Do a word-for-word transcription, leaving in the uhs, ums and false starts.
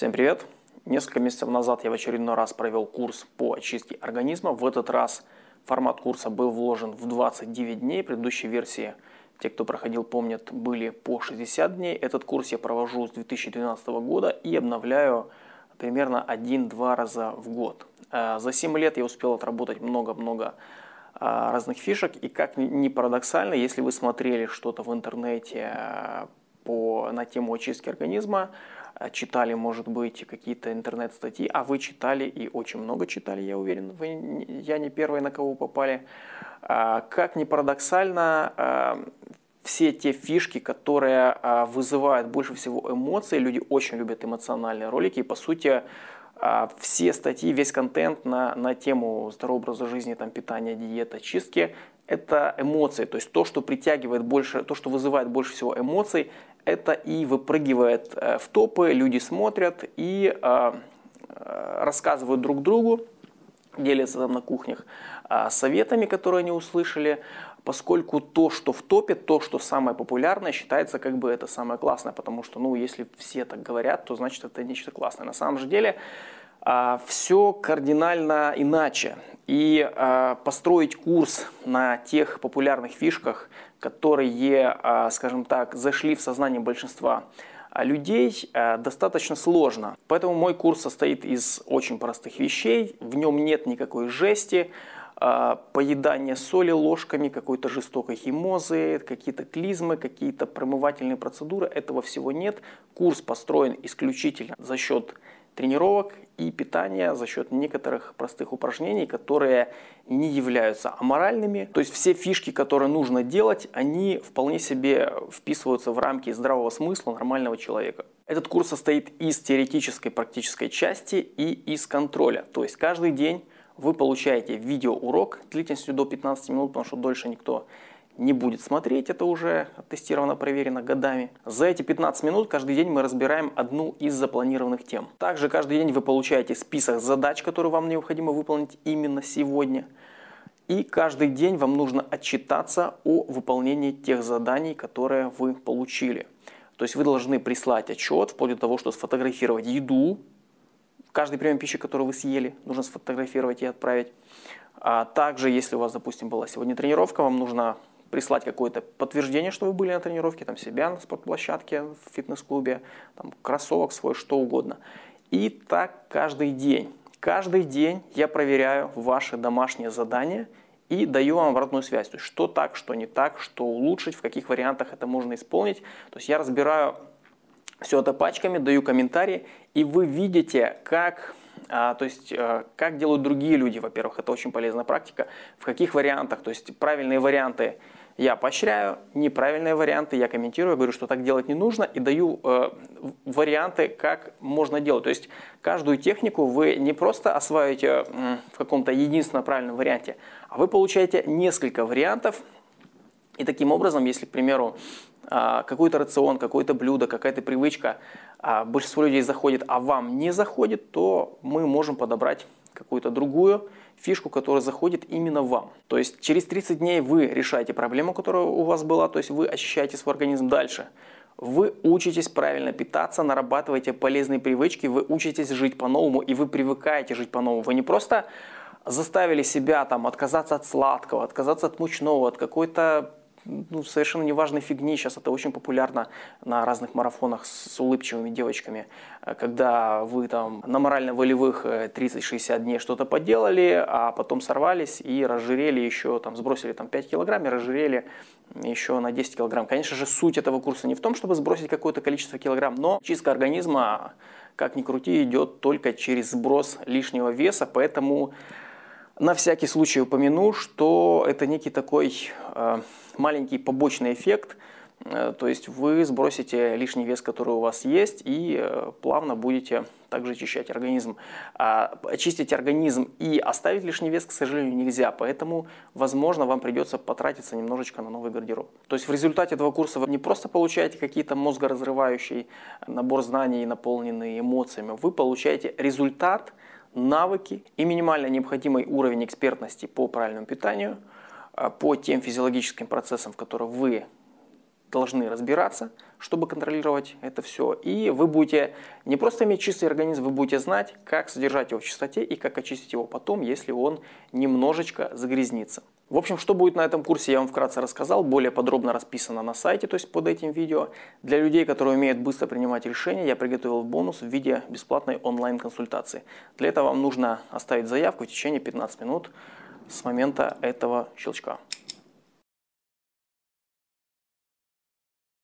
Всем привет! Несколько месяцев назад я в очередной раз провел курс по очистке организма. В этот раз формат курса был вложен в двадцать девять дней. Предыдущие версии, те, кто проходил, помнят, были по шестьдесят дней. Этот курс я провожу с две тысячи двенадцатого года и обновляю примерно один-два раза в год. За семь лет я успел отработать много-много разных фишек. И как ни парадоксально, если вы смотрели что-то в интернете по, на тему очистки организма, читали, может быть, какие-то интернет-статьи, а вы читали и очень много читали, я уверен, вы, я не первый, на кого попали. Как ни парадоксально, все те фишки, которые вызывают больше всего эмоций, люди очень любят эмоциональные ролики, и, по сути, все статьи, весь контент на, на тему здорового образа жизни, там, питания, диеты, очистки – это эмоции. То есть то, что притягивает больше, то, что вызывает больше всего эмоций, это и выпрыгивает в топы, люди смотрят и э, рассказывают друг другу, делятся там на кухнях э, советами, которые они услышали, поскольку то, что в топе, то, что самое популярное, считается как бы это самое классное, потому что, ну, если все так говорят, то значит это нечто классное. На самом же деле э, все кардинально иначе. И э, построить курс на тех популярных фишках, которые, э, скажем так, зашли в сознание большинства людей, э, достаточно сложно. Поэтому мой курс состоит из очень простых вещей, в нем нет никакой жести, э, поедания соли ложками, какой-то жестокой химозы, какие-то клизмы, какие-то промывательные процедуры, этого всего нет. Курс построен исключительно за счет тренировок и питания, за счет некоторых простых упражнений, которые не являются аморальными. То есть все фишки, которые нужно делать, они вполне себе вписываются в рамки здравого смысла нормального человека. Этот курс состоит из теоретической, практической части и из контроля. То есть каждый день вы получаете видеоурок длительностью до пятнадцати минут, потому что дольше никто не будет смотреть, это уже тестировано, проверено годами. За эти пятнадцать минут каждый день мы разбираем одну из запланированных тем. Также каждый день вы получаете список задач, которые вам необходимо выполнить именно сегодня. И каждый день вам нужно отчитаться о выполнении тех заданий, которые вы получили. То есть вы должны прислать отчет, вплоть до того, что сфотографировать еду. Каждый прием пищи, который вы съели, нужно сфотографировать и отправить. А также, если у вас, допустим, была сегодня тренировка, вам нужно прислать какое-то подтверждение, что вы были на тренировке, там себя на спортплощадке, в фитнес-клубе, там кроссовок свой, что угодно. И так каждый день. Каждый день я проверяю ваши домашние задания и даю вам обратную связь. То есть что так, что не так, что улучшить, в каких вариантах это можно исполнить. То есть я разбираю все это пачками, даю комментарии, и вы видите, как... А, то есть, э, как делают другие люди, во-первых, это очень полезная практика, в каких вариантах, то есть правильные варианты я поощряю, неправильные варианты я комментирую, говорю, что так делать не нужно, и даю э, варианты, как можно делать. То есть каждую технику вы не просто осваиваете э, в каком-то единственном правильном варианте, а вы получаете несколько вариантов, и таким образом, если, к примеру, какой-то рацион, какое-то блюдо, какая-то привычка, большинство людей заходит, а вам не заходит, то мы можем подобрать какую-то другую фишку, которая заходит именно вам. То есть через тридцать дней вы решаете проблему, которая у вас была, то есть вы очищаете свой организм дальше. Вы учитесь правильно питаться, нарабатываете полезные привычки, вы учитесь жить по-новому и вы привыкаете жить по-новому. Вы не просто заставили себя там отказаться от сладкого, отказаться от мучного, от какой-то... Ну, совершенно неважной фигни, сейчас это очень популярно на разных марафонах с улыбчивыми девочками, когда вы там на морально-волевых тридцать-шестьдесят дней что-то поделали, а потом сорвались и разжирели еще, там, сбросили там, пять килограмм и разжирели еще на десять килограмм. Конечно же, суть этого курса не в том, чтобы сбросить какое-то количество килограмм, но чистка организма, как ни крути, идет только через сброс лишнего веса, поэтому... На всякий случай упомяну, что это некий такой э, маленький побочный эффект, э, то есть вы сбросите лишний вес, который у вас есть, и э, плавно будете также очищать организм. А, очистить организм и оставить лишний вес, к сожалению, нельзя, поэтому, возможно, вам придется потратиться немножечко на новый гардероб. То есть в результате этого курса вы не просто получаете какие-то мозгоразрывающий набор знаний, наполненный эмоциями, вы получаете результат, навыки и минимально необходимый уровень экспертности по правильному питанию, по тем физиологическим процессам, которые вы должны разбираться, чтобы контролировать это все. И вы будете не просто иметь чистый организм, вы будете знать, как содержать его в чистоте и как очистить его потом, если он немножечко загрязнится. В общем, что будет на этом курсе, я вам вкратце рассказал. Более подробно расписано на сайте, то есть под этим видео. Для людей, которые умеют быстро принимать решения, я приготовил бонус в виде бесплатной онлайн-консультации. Для этого вам нужно оставить заявку в течение пятнадцати минут с момента этого щелчка.